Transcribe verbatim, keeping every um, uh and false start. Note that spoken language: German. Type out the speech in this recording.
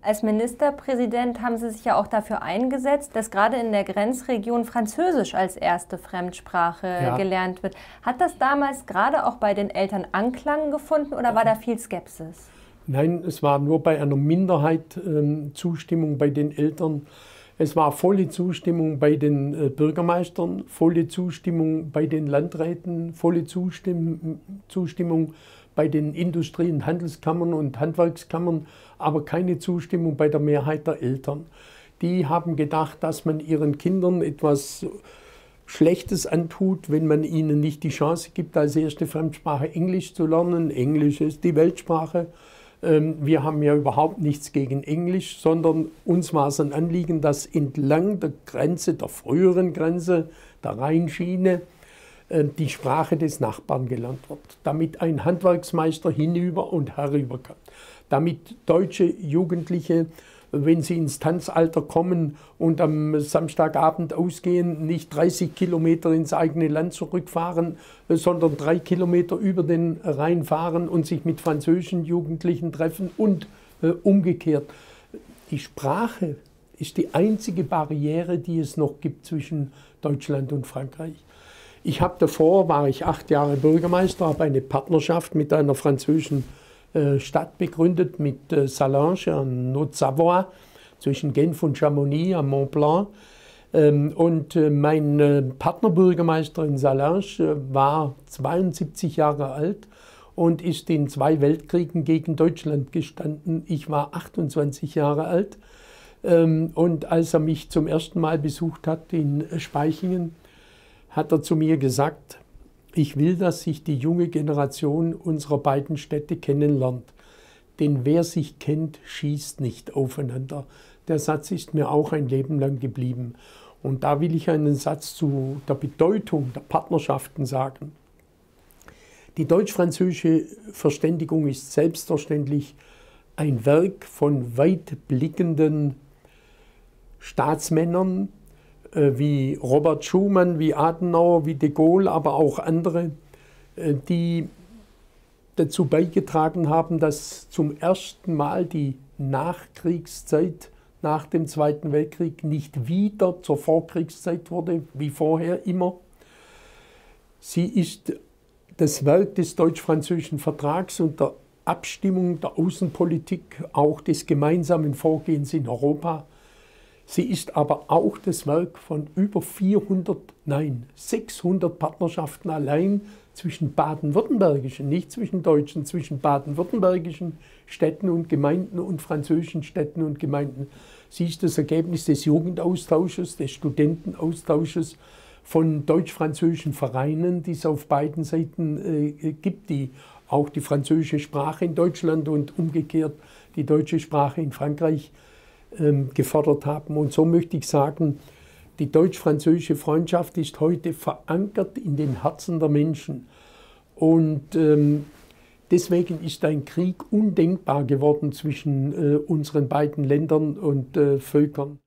Als Ministerpräsident haben Sie sich ja auch dafür eingesetzt, dass gerade in der Grenzregion Französisch als erste Fremdsprache ja. gelernt wird. Hat das damals gerade auch bei den Eltern Anklang gefunden oder war da viel Skepsis? Nein, es war nur bei einer Minderheit äh, Zustimmung bei den Eltern. Es war volle Zustimmung bei den äh, Bürgermeistern, volle Zustimmung bei den Landräten, volle Zustimm Zustimmung bei den Industrie- und Handelskammern und Handwerkskammern, aber keine Zustimmung bei der Mehrheit der Eltern. Die haben gedacht, dass man ihren Kindern etwas Schlechtes antut, wenn man ihnen nicht die Chance gibt, als erste Fremdsprache Englisch zu lernen. Englisch ist die Weltsprache. Wir haben ja überhaupt nichts gegen Englisch, sondern uns war es ein Anliegen, dass entlang der Grenze, der früheren Grenze, der Rheinschiene, die Sprache des Nachbarn gelernt wird, damit ein Handwerksmeister hinüber und herüber kann. Damit deutsche Jugendliche, wenn sie ins Tanzalter kommen und am Samstagabend ausgehen, nicht dreißig Kilometer ins eigene Land zurückfahren, sondern drei Kilometer über den Rhein fahren und sich mit französischen Jugendlichen treffen und äh, umgekehrt. Die Sprache ist die einzige Barriere, die es noch gibt zwischen Deutschland und Frankreich. Ich habe davor, war ich acht Jahre Bürgermeister, habe eine Partnerschaft mit einer französischen Stadt begründet, mit Salange an Haute-Savoie, zwischen Genf und Chamonix am Mont Blanc. Und mein Partnerbürgermeister in Salange war zweiundsiebzig Jahre alt und ist in zwei Weltkriegen gegen Deutschland gestanden. Ich war achtundzwanzig Jahre alt. Und als er mich zum ersten Mal besucht hat in Spaichingen, hat er zu mir gesagt: Ich will, dass sich die junge Generation unserer beiden Städte kennenlernt. Denn wer sich kennt, schießt nicht aufeinander. Der Satz ist mir auch ein Leben lang geblieben. Und da will ich einen Satz zu der Bedeutung der Partnerschaften sagen. Die deutsch-französische Verständigung ist selbstverständlich ein Werk von weitblickenden Staatsmännern, wie Robert Schumann, wie Adenauer, wie de Gaulle, aber auch andere, die dazu beigetragen haben, dass zum ersten Mal die Nachkriegszeit nach dem Zweiten Weltkrieg nicht wieder zur Vorkriegszeit wurde, wie vorher immer. Sie ist das Werk des deutsch-französischen Vertrags und der Abstimmung der Außenpolitik, auch des gemeinsamen Vorgehens in Europa. Sie ist aber auch das Werk von über vierhundert, nein, sechshundert Partnerschaften allein zwischen baden-württembergischen, nicht zwischen deutschen, zwischen baden-württembergischen Städten und Gemeinden und französischen Städten und Gemeinden. Sie ist das Ergebnis des Jugendaustausches, des Studentenaustausches von deutsch-französischen Vereinen, die es auf beiden Seiten äh, gibt, die auch die französische Sprache in Deutschland und umgekehrt die deutsche Sprache in Frankreich gefordert haben. Und so möchte ich sagen, die deutsch-französische Freundschaft ist heute verankert in den Herzen der Menschen. Und ähm, deswegen ist ein Krieg undenkbar geworden zwischen äh, unseren beiden Ländern und äh, Völkern.